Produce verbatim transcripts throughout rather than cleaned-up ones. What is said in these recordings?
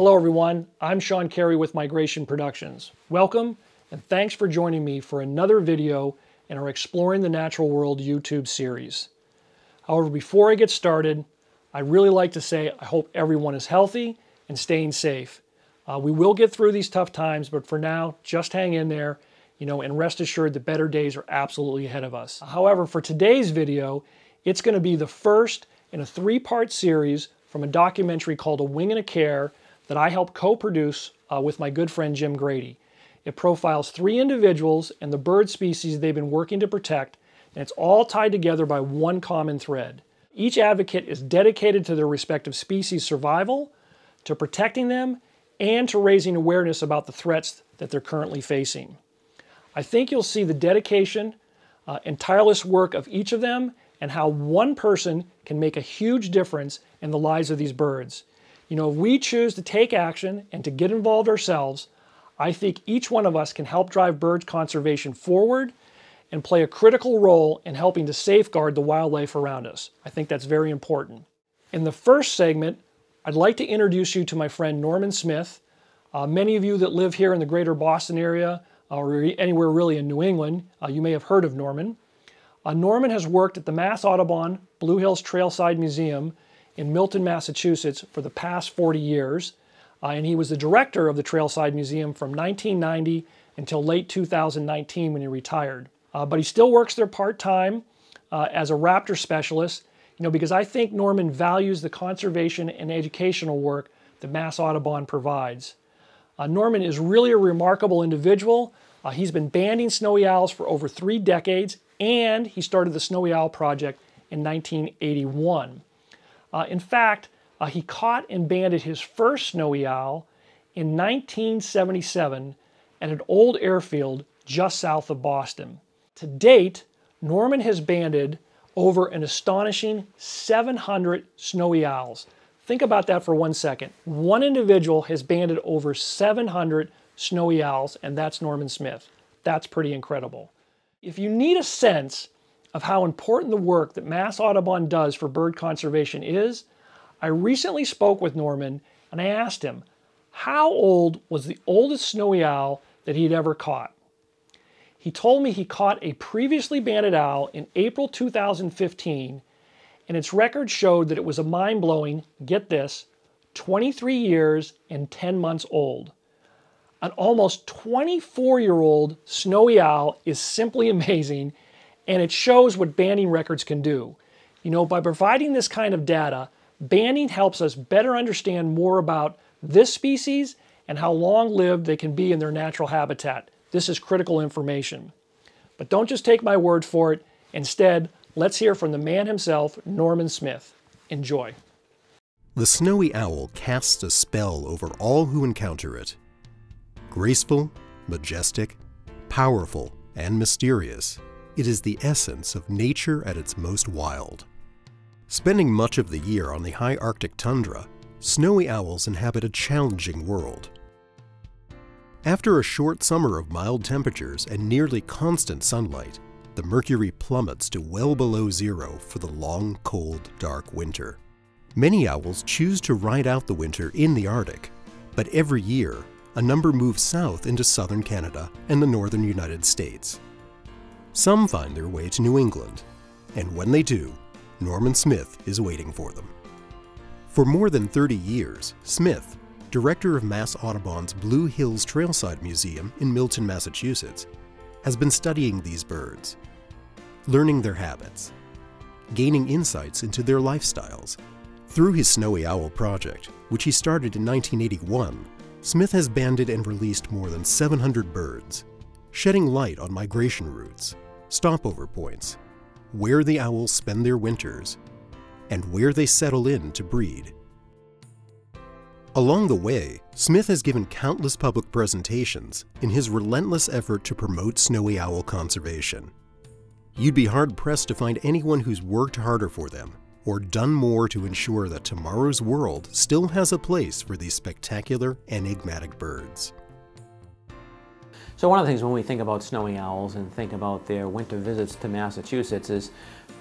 Hello everyone, I'm Sean Carey with Migration Productions. Welcome and thanks for joining me for another video in our Exploring the Natural World YouTube series. However, before I get started, I really like to say I hope everyone is healthy and staying safe. Uh, we will get through these tough times, but for now, just hang in there, you know, and rest assured that better days are absolutely ahead of us. However, for today's video, it's going to be the first in a three-part series from a documentary called A Wing and a Care that I helped co-produce uh, with my good friend Jim Grady. It profiles three individuals and the bird species they've been working to protect, and it's all tied together by one common thread. Each advocate is dedicated to their respective species' survival, to protecting them, and to raising awareness about the threats that they're currently facing. I think you'll see the dedication uh, and tireless work of each of them and how one person can make a huge difference in the lives of these birds. You know, if we choose to take action and to get involved ourselves, I think each one of us can help drive bird conservation forward and play a critical role in helping to safeguard the wildlife around us. I think that's very important. In the first segment, I'd like to introduce you to my friend Norman Smith. Uh, many of you that live here in the greater Boston area or anywhere really in New England, uh, you may have heard of Norman. Uh, Norman has worked at the Mass Audubon Blue Hills Trailside Museum in Milton, Massachusetts for the past forty years, uh, and he was the director of the Trailside Museum from nineteen ninety until late two thousand nineteen when he retired. Uh, but he still works there part-time uh, as a raptor specialist, you know, because I think Norman values the conservation and educational work that Mass Audubon provides. Uh, Norman is really a remarkable individual. Uh, he's been banding snowy owls for over three decades, and he started the Snowy Owl Project in nineteen eighty-one. Uh, in fact, uh, he caught and banded his first snowy owl in nineteen seventy-seven at an old airfield just south of Boston. To date, Norman has banded over an astonishing seven hundred snowy owls. Think about that for one second. One individual has banded over seven hundred snowy owls, and that's Norman Smith. That's pretty incredible. If you need a sense of how important the work that Mass Audubon does for bird conservation is, I recently spoke with Norman and I asked him how old was the oldest snowy owl that he'd ever caught. He told me he caught a previously banded owl in April two thousand fifteen, and its record showed that it was a mind-blowing, get this, twenty-three years and ten months old. An almost twenty-four-year-old snowy owl is simply amazing, and it shows what banding records can do. You know, by providing this kind of data, banding helps us better understand more about this species and how long-lived they can be in their natural habitat. This is critical information. But don't just take my word for it. Instead, let's hear from the man himself, Norman Smith. Enjoy. The snowy owl casts a spell over all who encounter it. Graceful, majestic, powerful, and mysterious, it is the essence of nature at its most wild. Spending much of the year on the high Arctic tundra, snowy owls inhabit a challenging world. After a short summer of mild temperatures and nearly constant sunlight, the mercury plummets to well below zero for the long, cold, dark winter. Many owls choose to ride out the winter in the Arctic, but every year, a number move south into southern Canada and the northern United States. Some find their way to New England, and when they do, Norman Smith is waiting for them. For more than thirty years, Smith, director of Mass Audubon's Blue Hills Trailside Museum in Milton, Massachusetts, has been studying these birds, learning their habits, gaining insights into their lifestyles. Through his Snowy Owl Project, which he started in nineteen eighty-one, Smith has banded and released more than seven hundred birds, shedding light on migration routes, stopover points, where the owls spend their winters, and where they settle in to breed. Along the way, Smith has given countless public presentations in his relentless effort to promote snowy owl conservation. You'd be hard-pressed to find anyone who's worked harder for them or done more to ensure that tomorrow's world still has a place for these spectacular, enigmatic birds. So one of the things when we think about snowy owls and think about their winter visits to Massachusetts is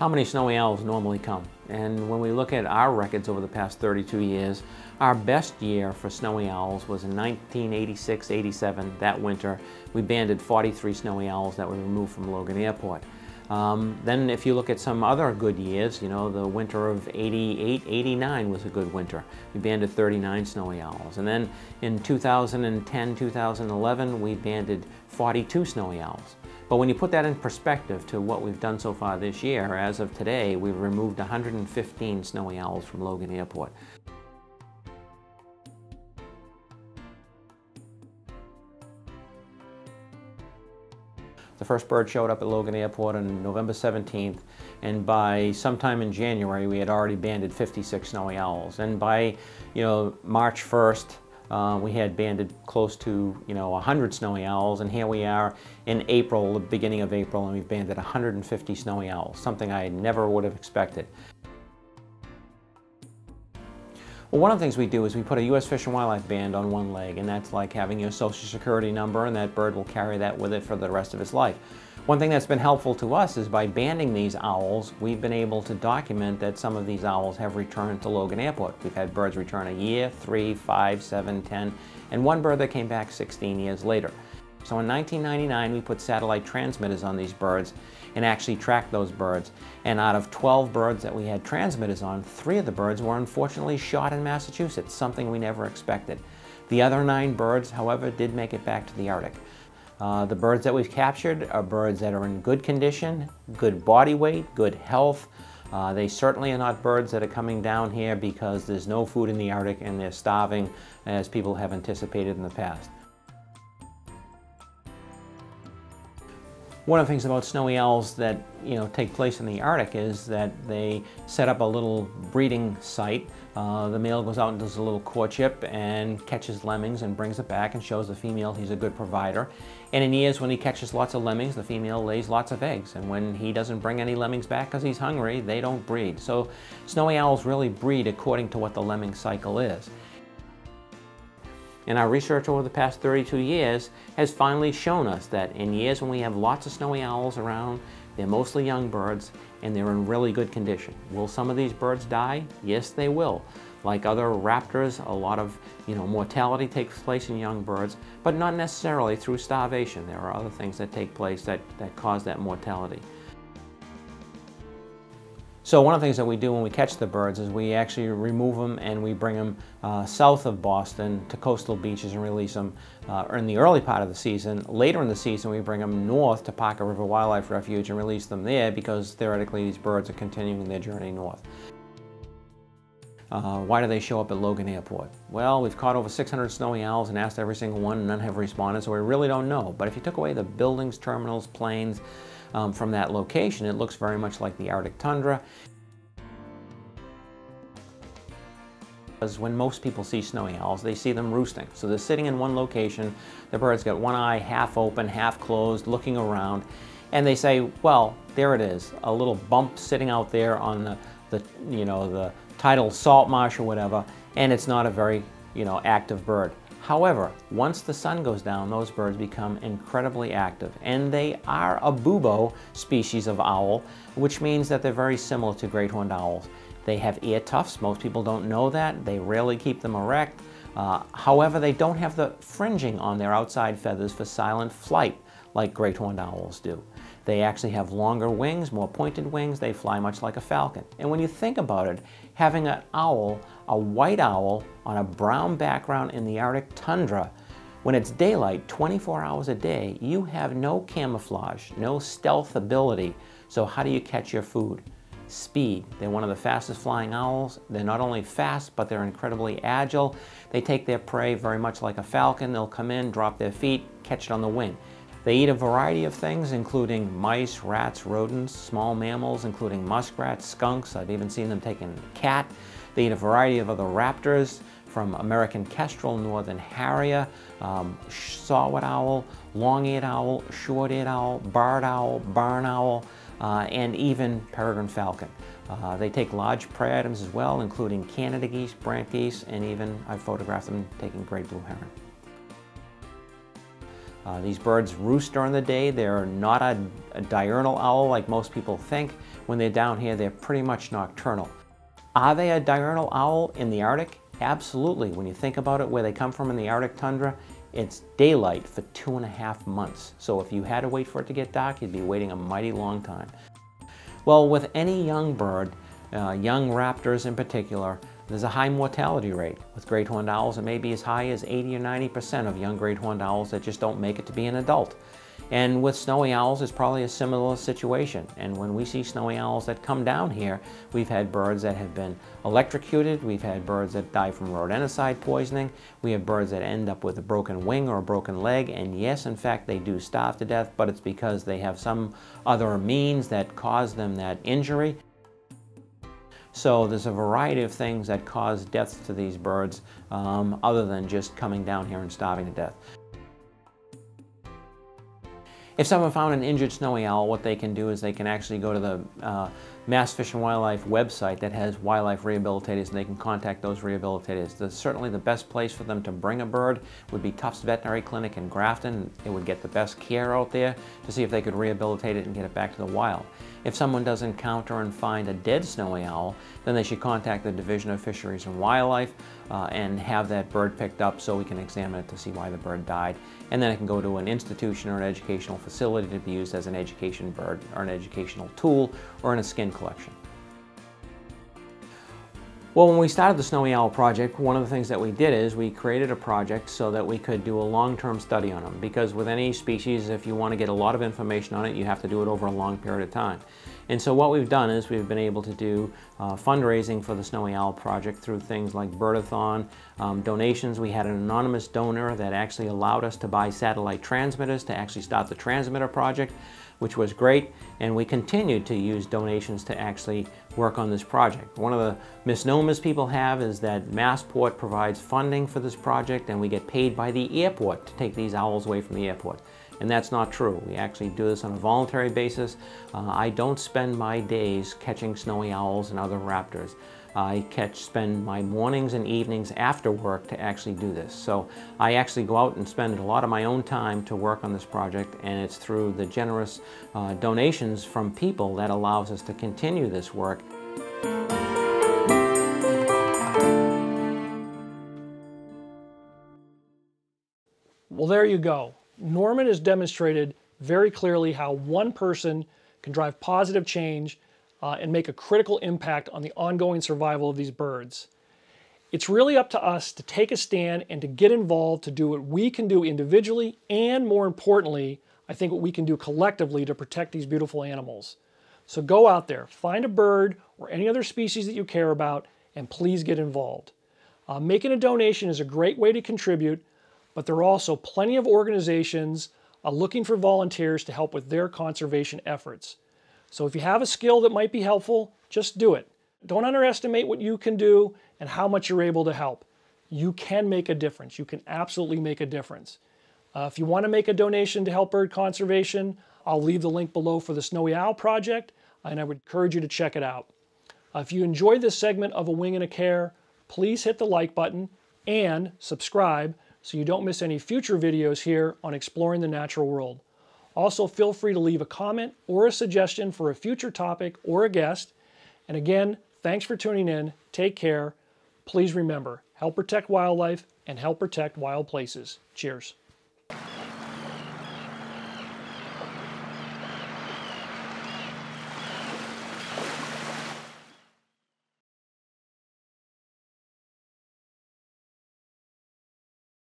how many snowy owls normally come. And when we look at our records over the past thirty-two years, our best year for snowy owls was in nineteen eighty-six eighty-seven. That winter, we banded forty-three snowy owls that were removed from Logan Airport. Um, then if you look at some other good years, you know, the winter of eighty-eight eighty-nine was a good winter. We banded thirty-nine snowy owls. And then in two thousand ten two thousand eleven, we banded forty-two snowy owls. But when you put that in perspective to what we've done so far this year, as of today, we've removed one hundred fifteen snowy owls from Logan Airport. The first bird showed up at Logan Airport on November seventeenth, and by sometime in January we had already banded fifty-six snowy owls, and by, you know, March first uh, we had banded close to, you know, one hundred snowy owls, and here we are in April, the beginning of April, and we've banded one hundred fifty snowy owls, something I never would have expected. Well, one of the things we do is we put a U S Fish and Wildlife band on one leg, and that's like having your social security number, and that bird will carry that with it for the rest of its life. One thing that's been helpful to us is by banding these owls, we've been able to document that some of these owls have returned to Logan Airport. We've had birds return a year, three, five, seven, ten, and one bird that came back sixteen years later. So in nineteen ninety-nine, we put satellite transmitters on these birds and actually tracked those birds. And out of twelve birds that we had transmitters on, three of the birds were unfortunately shot in Massachusetts, something we never expected. The other nine birds, however, did make it back to the Arctic. Uh, the birds that we've captured are birds that are in good condition, good body weight, good health. Uh, they certainly are not birds that are coming down here because there's no food in the Arctic and they're starving, as people have anticipated in the past. One of the things about snowy owls that, you know, take place in the Arctic is that they set up a little breeding site. Uh, the male goes out and does a little courtship and catches lemmings and brings it back and shows the female he's a good provider. And in years when he catches lots of lemmings, the female lays lots of eggs. And when he doesn't bring any lemmings back because he's hungry, they don't breed. So snowy owls really breed according to what the lemming cycle is. And our research over the past thirty-two years has finally shown us that in years when we have lots of snowy owls around, they're mostly young birds and they're in really good condition. Will some of these birds die? Yes, they will. Like other raptors, a lot of, you know, mortality takes place in young birds, but not necessarily through starvation. There are other things that take place that, that cause that mortality. So one of the things that we do when we catch the birds is we actually remove them and we bring them uh, south of Boston to coastal beaches and release them uh, in the early part of the season. Later in the season, we bring them north to Parker River Wildlife Refuge and release them there because theoretically these birds are continuing their journey north. Uh, why do they show up at Logan Airport? Well, we've caught over six hundred snowy owls and asked every single one, and none have responded, so we really don't know. But if you took away the buildings, terminals, planes, Um, from that location, it looks very much like the Arctic tundra. Because when most people see snowy owls, they see them roosting. So they're sitting in one location, the bird's got one eye half open, half closed, looking around, and they say, well, there it is, a little bump sitting out there on the, the you know, the tidal salt marsh or whatever, and it's not a very, you know, active bird. However, once the sun goes down, those birds become incredibly active, and they are a bubo species of owl, which means that they're very similar to great horned owls. They have ear tufts. Most people don't know that. They rarely keep them erect. Uh, however, they don't have the fringing on their outside feathers for silent flight like great horned owls do. They actually have longer wings, more pointed wings. They fly much like a falcon. And when you think about it, having an owl, a white owl, on a brown background in the Arctic tundra, when it's daylight, twenty-four hours a day, you have no camouflage, no stealth ability. So how do you catch your food? Speed. They're one of the fastest flying owls. They're not only fast, but they're incredibly agile. They take their prey very much like a falcon. They'll come in, drop their feet, catch it on the wing. They eat a variety of things, including mice, rats, rodents, small mammals, including muskrats, skunks. I've even seen them taking a cat. They eat a variety of other raptors, from American kestrel, northern harrier, um, saw-whet owl, long-eared owl, short-eared owl, barred owl, barn owl, uh, and even peregrine falcon. Uh, they take large prey items as well, including Canada geese, brant geese, and even I've photographed them taking great blue heron. Uh, these birds roost during the day. They're not a, a diurnal owl like most people think. When they're down here, they're pretty much nocturnal. Are they a diurnal owl in the Arctic? Absolutely. When you think about it, where they come from in the Arctic tundra, it's daylight for two and a half months. So if you had to wait for it to get dark, you'd be waiting a mighty long time. Well, with any young bird, uh, young raptors in particular, there's a high mortality rate. With great horned owls, it may be as high as eighty or ninety percent of young great horned owls that just don't make it to be an adult. And with snowy owls, it's probably a similar situation. And when we see snowy owls that come down here, we've had birds that have been electrocuted, we've had birds that die from rodenticide poisoning, we have birds that end up with a broken wing or a broken leg, and yes, in fact, they do starve to death, but it's because they have some other means that cause them that injury. So there's a variety of things that cause deaths to these birds um, other than just coming down here and starving to death. If someone found an injured snowy owl, what they can do is they can actually go to the uh, Mass Fish and Wildlife website that has wildlife rehabilitators, and they can contact those rehabilitators. The, certainly the best place for them to bring a bird would be Tufts Veterinary Clinic in Grafton. It would get the best care out there to see if they could rehabilitate it and get it back to the wild. If someone does encounter and find a dead snowy owl, then they should contact the Division of Fisheries and Wildlife uh, and have that bird picked up so we can examine it to see why the bird died. And then it can go to an institution or an educational facility to be used as an education bird or an educational tool or in a skin collection. Well, when we started the Snowy Owl Project, one of the things that we did is we created a project so that we could do a long-term study on them, because with any species, if you want to get a lot of information on it, you have to do it over a long period of time. And so what we've done is we've been able to do uh, fundraising for the Snowy Owl Project through things like Birdathon, um, donations. We had an anonymous donor that actually allowed us to buy satellite transmitters to actually start the transmitter project, which was great, and we continued to use donations to actually work on this project. One of the misnomers people have is that Massport provides funding for this project and we get paid by the airport to take these owls away from the airport. And that's not true. We actually do this on a voluntary basis. Uh, I don't spend my days catching snowy owls and other raptors. I catch, spend my mornings and evenings after work to actually do this. So I actually go out and spend a lot of my own time to work on this project, and it's through the generous uh, donations from people that allows us to continue this work. Well, there you go. Norman has demonstrated very clearly how one person can drive positive change Uh, and make a critical impact on the ongoing survival of these birds. It's really up to us to take a stand and to get involved, to do what we can do individually, and more importantly, I think what we can do collectively to protect these beautiful animals. So go out there, find a bird or any other species that you care about, and please get involved. Uh, making a donation is a great way to contribute, but there are also plenty of organizations uh, looking for volunteers to help with their conservation efforts. So if you have a skill that might be helpful, just do it. Don't underestimate what you can do and how much you're able to help. You can make a difference. You can absolutely make a difference. Uh, if you want to make a donation to help bird conservation, I'll leave the link below for the Snowy Owl Project, and I would encourage you to check it out. Uh, if you enjoyed this segment of A Wing and a Care, please hit the like button and subscribe so you don't miss any future videos here on Exploring the Natural World. Also, feel free to leave a comment or a suggestion for a future topic or a guest. And again, thanks for tuning in. Take care. Please remember, help protect wildlife and help protect wild places. Cheers.